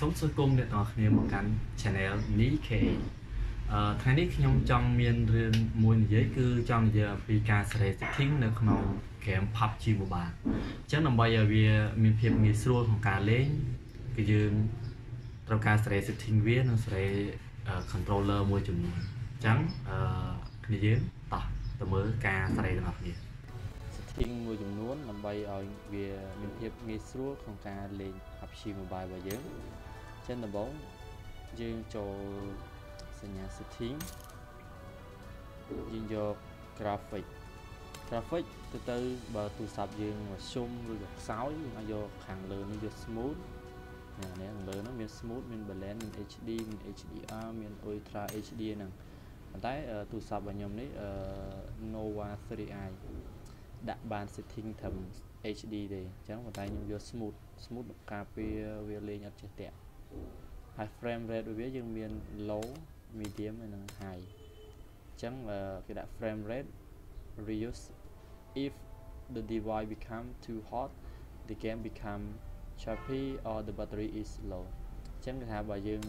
Sống sôi cùng để nói về một cái channel lý kể thay nít nhóm trong miền rừng mùi giấy cư trong giờ vì ca sẽ thính được màu kèm pháp chi bộ bà chắc là bây giờ vì mình phiền nghỉ xua của cả lên cái dương trong ca sẽ thính viết nó sẽ controller môi trường trắng cái dưới tỏ tầm mới ca sẽ được học gì thính môi trường nuốn làm bây ở vì mình phiền nghỉ xua không cả lên học chi bộ bài và dưới chắc là bóng dương cho nhà sẽ thính dừng cho graphic từ từ bờ tụ sạp dừng và zoom rồi gạch sói nó vô hàng lớn nó vô smooth nè nè hàng lớn nó miền smooth miền blend miền HD miền HDR miền Ultra HD nè tại tụ sạp và nhóm đấy Nova Series đặt bàn sẽ thính thầm HD để chẳng vào tay nhưng vô smooth copy về lên nhặt chặt tẹt hai frame rate đối với dương miền low medium là high chẳng là cái đã frame rate reduce if the device become too hot the game become choppy or the battery is low chẳng là bà dương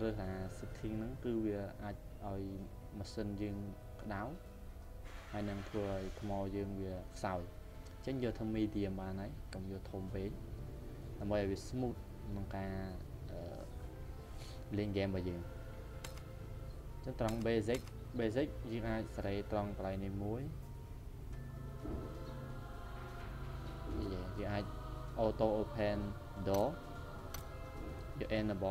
rơ hà setting nó cứ việc ở machine dương đáo hay năng thừa màu dương về sỏi chẳng giờ thâm medium mà nấy còn giờ thôm vế là bởi vì smooth mà cả lên game bây giờ trong trong basic như ai sẽ trong cái này muối như ai auto open door you enable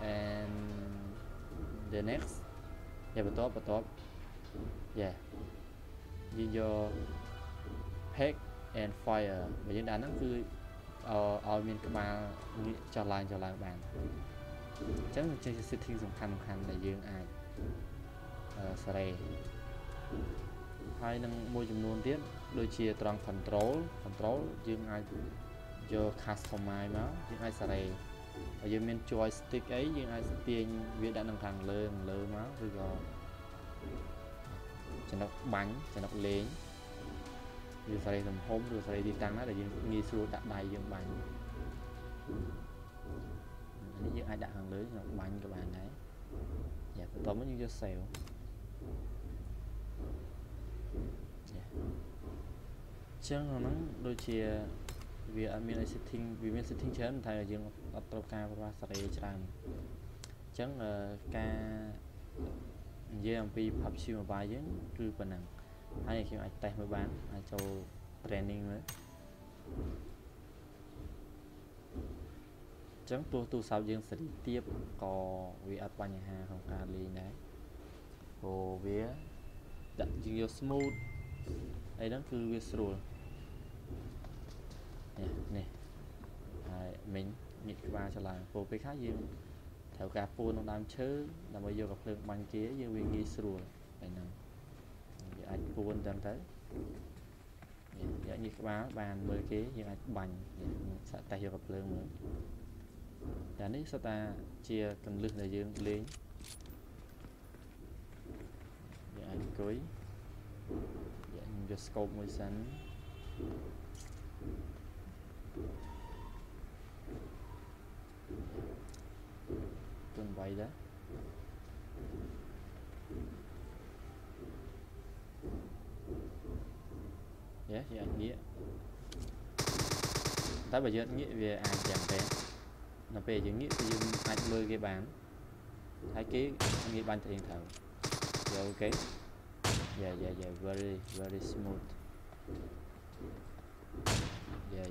and the next bật top như vô pack and fire và những đá nó cứ ở miền các bạn cho lại bạn chắc là chơi setting dùng khăn là dương ai sợi hai năng môi trường luôn tiếp đôi chia toàn control dương ai cho customize máu dương ai sợi ở dương miền joystick ấy dương ai tiền viên đã năng thằng lơ máu rồi rồi cho nó bánh cho nó lên rồi sau đây làm hôm rồi sau đây đi tăng đó là dương nghi xua đặt bài dương bánh anh dương ai đặt hàng lưới là bánh các bạn đấy dạ tóm như cho sale chắc là nó đôi chia vì admin setting vì admin setting chế mình thay là dương auto ca và sau đây trang chắc là ca dương vì học sinh mà bài dương cứ bình đẳng hay khi anh tay mới bán anh cho training nữa chẳng tu sao dương sẽ tiếp có vì áp quan nhà hàng không cả liền đấy hồ vía đặt dương vô smooth đây đó cứ vía rồi nè mình nhịp qua trở lại hồ cái khác dương theo cà phê nó làm chứ là bây giờ gặp được bánh kia dương viên nghi rồi này nè anh buôn đang tới dạ như các bạn mới kế như anh bành sẽ tay vô gặp lương nữa dạ nếu sao ta chia cần lương là dương lên dạ anh cưới dạ anh scope mới sẵn tuần bay đó dạ thì anh nghĩa tại bây giờ nghĩa về ai chạm về nó về những nghĩa thì anh mơi cái bán thái ký anh nghĩ ban thiện thảo rồi ok dạ very smooth dạ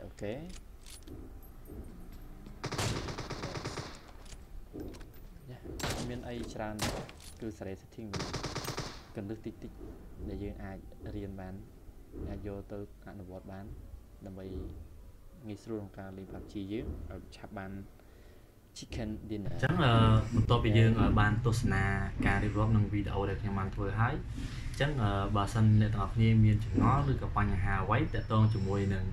ok dạ miền ai tràn cứ sải setting cần được tích để dương ai riêng bán ai vô tới ăn đồ bán làm bài nghi sưu đồng ca liên pháp chi dưới ở chạp bán chicken dinner chắc là một tô bây giờ ở bàn tô sna cà đi vlog nâng video để các bạn thôi hái chắc là bà sân để tập nghe miền chúng nó được gặp quan nhà hà quấy để tôn chúng môi nâng